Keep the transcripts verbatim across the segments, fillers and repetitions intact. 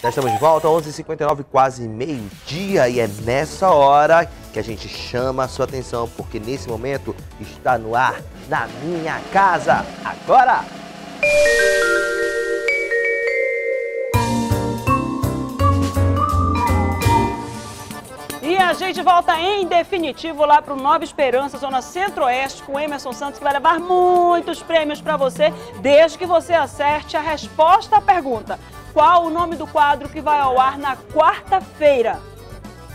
Já estamos de volta, onze e cinquenta e nove, quase meio-dia, e é nessa hora que a gente chama a sua atenção, porque nesse momento está no ar, na minha casa, agora! E a gente volta em definitivo lá para o Nova Esperança, zona centro-oeste, com o Emerson Santos, que vai levar muitos prêmios para você, desde que você acerte a resposta à pergunta. Qual o nome do quadro que vai ao ar na quarta-feira?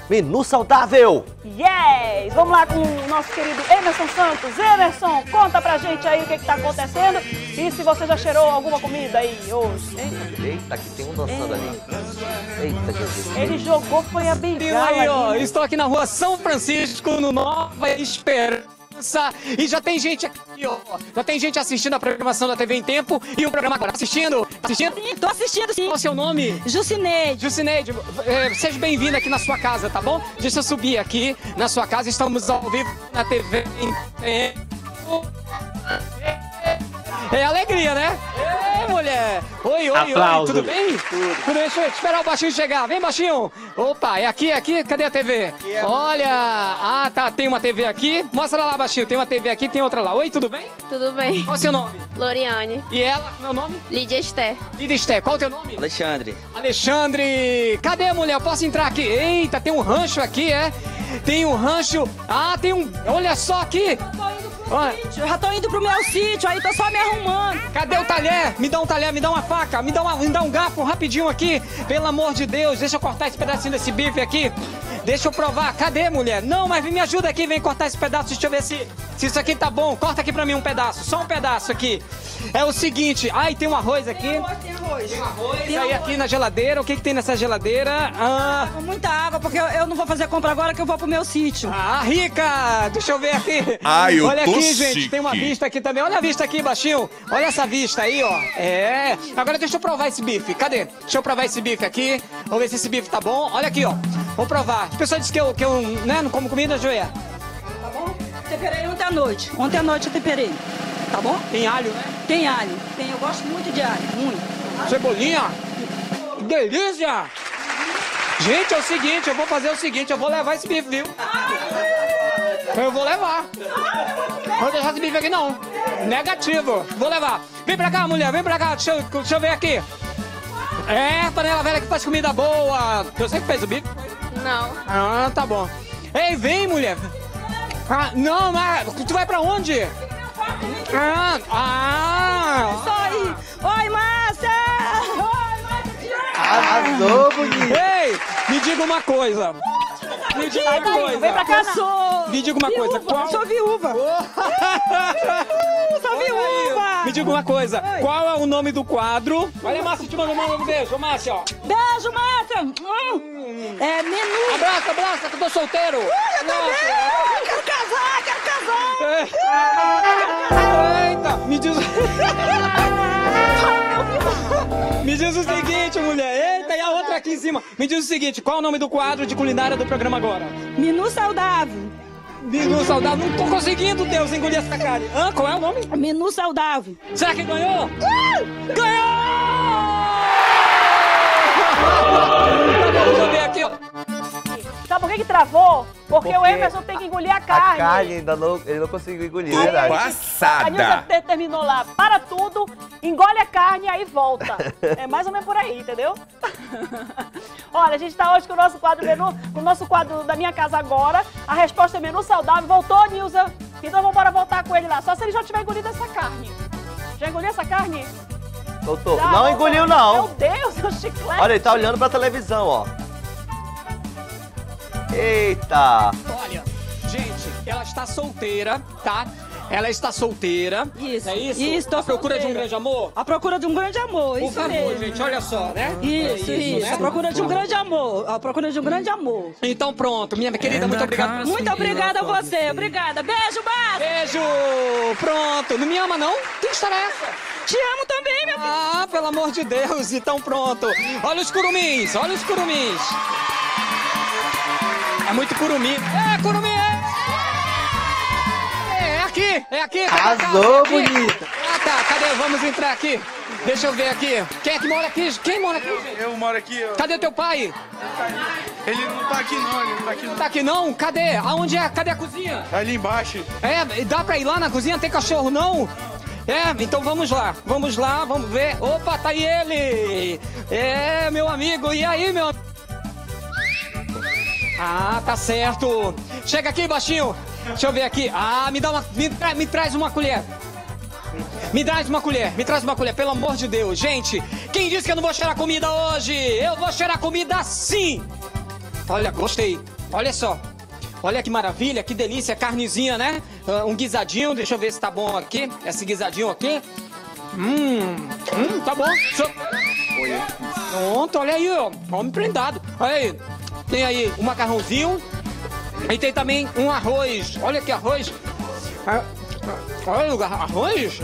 Menu Saudável! Yes! Vamos lá com o nosso querido Emerson Santos. Emerson, conta pra gente aí o que que tá acontecendo e se você já cheirou alguma comida aí hoje. Eita, Eita que tem um dançando ali. Eita, que gente. Ele jogou, foi a bengala aí, ó. Estou aqui na rua São Francisco, no Nova Esperança. E já tem gente aqui, ó. Já tem gente assistindo a programação da T V em Tempo e o programa agora. Assistindo? Assistindo? Sim, tô assistindo, sim. Qual é o seu nome? Jucineide. Jucineide, é, seja bem-vinda aqui na sua casa, tá bom? Deixa eu subir aqui na sua casa. Estamos ao vivo na T V em Tempo. É alegria, né? É, mulher! Oi, oi, Aplausos. Oi, tudo bem? Tudo. Tudo bem? Deixa eu esperar o baixinho chegar. Vem, baixinho! Opa, é aqui, é aqui? Cadê a T V? É, olha! Ah, tá, tem uma T V aqui. Mostra lá, baixinho. Tem uma T V aqui, tem outra lá. Oi, tudo bem? Tudo bem. Qual é o seu nome? Floriane. E ela, meu nome? Lidia Sté. Lidia Sté. Qual é o teu nome? Alexandre. Alexandre! Cadê a mulher? Posso entrar aqui? Eita, tem um rancho aqui, é? Tem um rancho. Ah, tem um... Olha só aqui! Eu já tô indo pro meu sítio, aí tô só me arrumando. Cadê o talher? Me dá um talher, me dá uma faca, me dá, uma, me dá um garfo rapidinho aqui. Pelo amor de Deus, deixa eu cortar esse pedacinho desse bife aqui. Deixa eu provar. Cadê, mulher? Não, mas me ajuda aqui, vem cortar esse pedaço, deixa eu ver se, se isso aqui tá bom. Corta aqui pra mim um pedaço, só um pedaço aqui. É o seguinte, ai, tem um arroz aqui. Tem arroz, tem arroz. Tem arroz, tem aí arroz. Aqui na geladeira, o que que tem nessa geladeira? Ah, muita água, porque eu, eu não vou fazer compra agora que eu vou pro meu sítio. Ah, rica! Deixa eu ver aqui. Ai, eu Olha tô aqui, gente, chique. Tem uma vista aqui também. Olha a vista aqui, baixinho. Olha essa vista aí, ó. É. Agora deixa eu provar esse bife. Cadê? Deixa eu provar esse bife aqui. Vamos ver se esse bife tá bom. Olha aqui, ó. Vou provar. As pessoas dizem que eu, que eu né, não como comida, joia. Tá bom? Temperei ontem à noite. Ontem à noite eu temperei. Tá bom? Tem alho, né? Tem alho. Tem, eu gosto muito de alho. Muito. Cebolinha. Que delícia. Gente, é o seguinte, eu vou fazer o seguinte. Eu vou levar esse bife, viu? Eu vou levar. Não vou deixar esse bife aqui, não. Negativo. Vou levar. Vem pra cá, mulher. Vem pra cá. Deixa eu, deixa eu ver aqui. É, panela velha que faz comida boa. Eu sei que fez o bife. Não. Ah, tá bom. Ei, vem, mulher. Ah, não, mas tu vai pra onde? Ah, ah. Só aí. Oi, Márcia. Oi, Márcia. Arrasou, bonito. Ei, me diga uma coisa. Me diga uma coisa. Vem pra cá, sou. Me diga uma coisa. Qual... Sou viúva. Oh. Sou viúva. Me diga uma coisa. Oi. Qual é o nome do quadro? Olha, Márcia, te mando um beijo, Márcia. Ó. Beijo, Márcia. Hum. É menu. Abraça, abraça, que eu tô solteiro. Uh, eu também. Eu quero casar, quero casar. É. Eita, me diz... Me diz o seguinte, mulher. Eita, e a outra aqui em cima. Me diz o seguinte, qual é o nome do quadro de culinária do programa agora? Menu Saudável. Menu Saudável. Não tô conseguindo, Deus, engolir essa cara. Ah, qual é o nome? Menu Saudável. Será que ganhou? Uh! Ganhou! Deixa eu ver aqui, ó. Sabe por que que travou? Porque, Porque o Emerson tem que engolir a carne. A carne ainda não, ele não conseguiu engolir, é verdade. Passada. A Nilza terminou lá. Para tudo, engole a carne e aí volta. É mais ou menos por aí, entendeu? Olha, a gente está hoje com o nosso quadro menu, com o nosso quadro da Minha Casa Agora. A resposta é menu saudável. Voltou, Nilza. Então vamos embora voltar com ele lá. Só se ele já tiver engolido essa carne. Já engoliu essa carne? Voltou. Já, não engoliu, não. Meu Deus, é um chiclete. Olha, ele tá olhando pra televisão, ó. Eita! Olha, gente, ela está solteira, tá? Ela está solteira. Isso. É isso? Isso, tô A solteira. Procura de um grande amor? A procura de um grande amor, isso. Por favor, mesmo. Gente, olha só, né? Isso, é isso. isso. Né? A procura de um grande amor. A procura de um grande amor. Então pronto, minha querida, muito obrigada. Muito obrigada a você, obrigada. Beijo, Bárbara! Beijo! Pronto, não me ama, não? Que história é essa? Te amo também, meu filho. Ah, pelo amor de Deus, então pronto. Olha os curumins, olha os curumins. É muito curumi. É, curumi, é. É aqui, é aqui. Arrasou, bonita. Ah, tá, cadê? Cadê? Vamos entrar aqui. Deixa eu ver aqui. Quem é que mora aqui? Quem mora aqui? Eu, eu moro aqui. Eu... Cadê o teu pai? Ele não tá aqui não, ele não tá aqui não. Tá aqui não? Cadê? Aonde é? Cadê a cozinha? Tá ali embaixo. É, dá pra ir lá na cozinha? Tem cachorro não? É, então vamos lá, vamos lá, vamos ver. Opa, tá aí ele! É, meu amigo, e aí, meu amigo? Ah, tá certo. Chega aqui, baixinho. Deixa eu ver aqui. Ah, me dá uma... Me, tra me traz uma colher. Me traz uma colher, me traz uma colher, pelo amor de Deus. Gente, quem disse que eu não vou cheirar comida hoje? Eu vou cheirar comida sim! Olha, gostei. Olha só. Olha que maravilha, que delícia, carnezinha, né? Uh, um guisadinho, deixa eu ver se tá bom aqui. Esse guisadinho aqui. Hum, hum, tá bom. So... Pronto, olha aí, ó. Homem prendado. Olha aí. Tem aí um macarrãozinho. E tem também um arroz. Olha que arroz. Olha o arroz.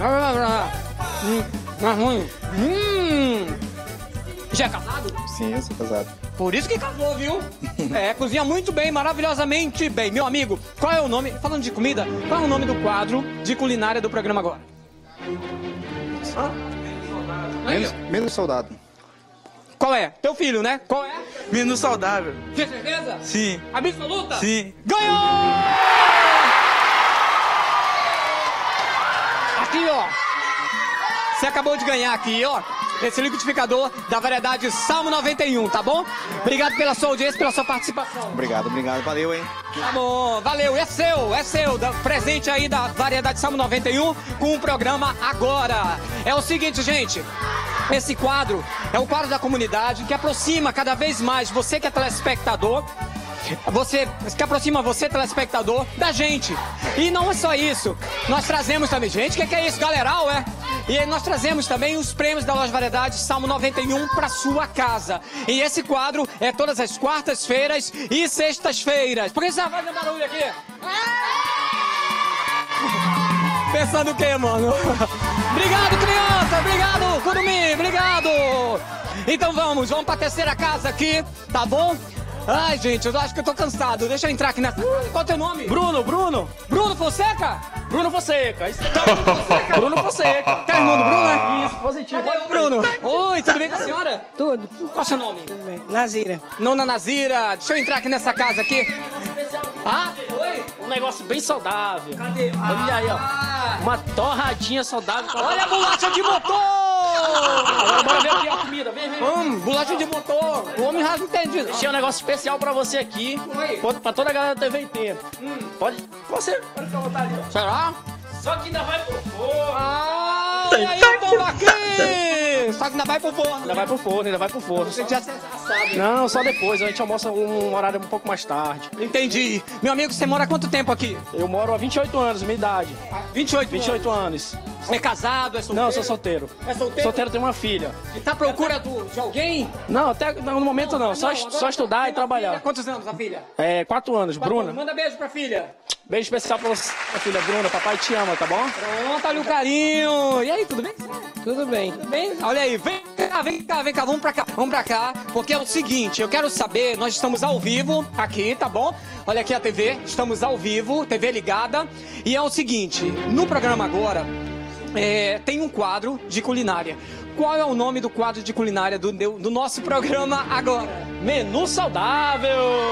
Hum, arroz. Hum. Já é casado? Sim, eu sou casado. Por isso que casou, viu? É, cozinha muito bem, maravilhosamente bem. Meu amigo, qual é o nome, falando de comida, qual é o nome do quadro de culinária do programa agora? Menu saudável. Qual é? Teu filho, né? Qual é? Menu saudável. Tem certeza? Sim. Absoluta? Sim. Ganhou! Aqui, ó. Você acabou de ganhar aqui, ó. Esse liquidificador da variedade Salmo noventa e um, tá bom? Obrigado pela sua audiência, pela sua participação. Obrigado, obrigado, valeu, hein? Tá bom, valeu, é seu, é seu, da, presente aí da variedade Salmo noventa e um com o programa agora. É o seguinte, gente, esse quadro é o quadro da comunidade que aproxima cada vez mais você que é telespectador, você que aproxima você, telespectador, da gente. E não é só isso, nós trazemos também, gente, o que é isso, galeral, é? E aí nós trazemos também os prêmios da Loja Variedades Salmo noventa e um para sua casa. E esse quadro é todas as quartas-feiras e sextas-feiras. Por que você tá fazendo barulho aqui? Pensando o quê, mano? Obrigado, criança! Obrigado, Curumi! Obrigado! Então vamos, vamos pra terceira casa aqui, tá bom? Ai, gente, eu acho que eu tô cansado. Deixa eu entrar aqui na... Qual é o teu nome? Bruno, Bruno. Bruno Fonseca? Bruno Fonseca. Bruno Fonseca. Tá irmão do Bruno, né? Isso, positivo. Cadê o Bruno? Oi, tudo bem com a senhora? Tudo. Qual é o seu nome? Tudo bem. Nazira. Nona Nazira. Deixa eu entrar aqui nessa casa aqui. Ah, oi. Um negócio bem saudável. Cadê? Olha aí, ó. Uma torradinha saudável. Olha a bolacha de motor! Agora bora ver aqui a comida, vem, vem. Hum, bolacha de motor, o homem rasga entendido. Deixei um negócio especial pra você aqui, pra toda a galera da T V em Tempo. Hum. Pode, você, pode ficar à vontade. Será? Só que ainda vai pro forno. Ah, olha aí o povo aqui. Só que ainda vai pro forno. Ainda vai pro forno, ainda vai pro forno. Você já sabe. Não, só depois, a gente almoça um horário um pouco mais tarde. Entendi. Meu amigo, você mora há quanto tempo aqui? Eu moro há vinte e oito anos, minha idade. vinte e oito anos. Você é casado, é solteiro? Não, eu sou solteiro. É solteiro? Solteiro, tenho uma filha. E tá à procura do, de alguém? Não, até no momento não. não. Só, não, só estudar tá e trabalhar. Filha. Quantos anos a filha? É, quatro anos. Quatro Bruna. Anos. Manda beijo pra filha. Beijo especial pra você, pra filha Bruna. Papai te ama, tá bom? Pronto, olha o carinho. E aí, tudo bem? Tudo bem. Tudo bem? Olha aí, vem cá, vem cá, vem cá. Vamos pra cá, vamos pra cá. Porque é o seguinte, eu quero saber, nós estamos ao vivo aqui, tá bom? Olha aqui a T V, estamos ao vivo, T V ligada. E é o seguinte, no programa agora... É, tem um quadro de culinária. Qual é o nome do quadro de culinária do, do nosso programa agora? Menu saudável!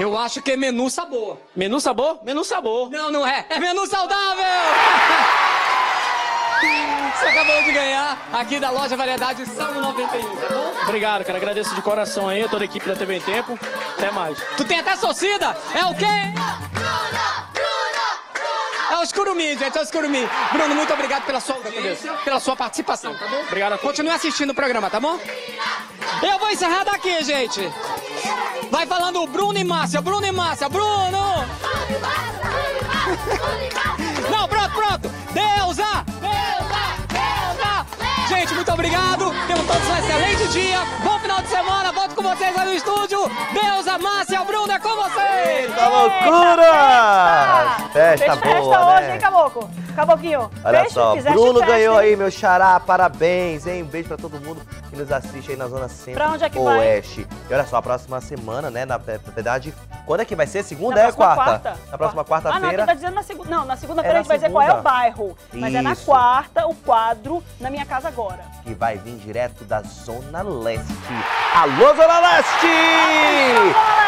Eu acho que é menu sabor. Menu sabor? Menu sabor. Não, não é. É menu saudável! Você acabou de ganhar aqui da Loja Variedade Salmo noventa e um, tá bom? Obrigado, cara. Agradeço de coração aí, toda a equipe da T V em Tempo. Até mais. Tu tem até torcida? É o quê? É os curumins, gente, é os curumins. Bruno, muito obrigado pela sua audiência, pela sua participação, tá bom? Obrigado. Continue assistindo o programa, tá bom? Eu vou encerrar daqui, gente. Vai falando Bruno e Márcia, Bruno e Márcia, Bruno! Não, pronto, pronto! Deusa! Deusa! Deusa! Gente, muito obrigado. Tenham todos um excelente dia. Bom final de semana. Volto com vocês lá no estúdio. Deusa, Márcia, Bruno, é com vocês! Tá loucura! Festa, festa boa, festa hoje, né? Hein, caboclo? Caboquinho, olha só, Bruno ganhou aí, meu xará, parabéns, hein? Um beijo pra todo mundo que nos assiste aí na Zona Centro Oeste. E olha só, a próxima semana, né, na verdade, quando é que vai ser? Segunda é quarta? Na próxima quarta-feira. Ah, não, tá dizendo na segunda, não, na segunda-feira a gente vai dizer qual é o bairro. Mas é na quarta, o quadro Na Minha Casa Agora. Que vai vir direto da Zona Leste. Alô, Zona Leste!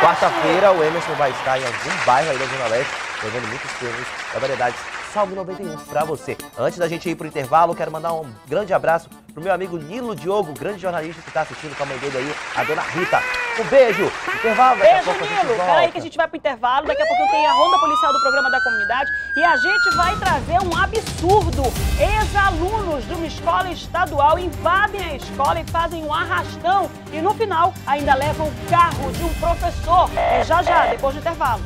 Quarta-feira o Emerson vai estar em algum bairro aí da Zona Leste, levando muitos prêmios da variedade Salmo noventa e um pra você. Antes da gente ir pro intervalo, quero mandar um grande abraço pro meu amigo Nilo Diogo, grande jornalista que tá assistindo com a mãe dele aí, a dona Rita. Um beijo! Intervalo, daqui a pouco a gente volta. Pera aí que a gente vai pro intervalo, daqui a pouco tem a ronda policial do programa da comunidade e a gente vai trazer um absurdo. Ex-alunos de uma escola estadual invadem a escola e fazem um arrastão e no final ainda levam o carro de um professor. É já já, depois do intervalo.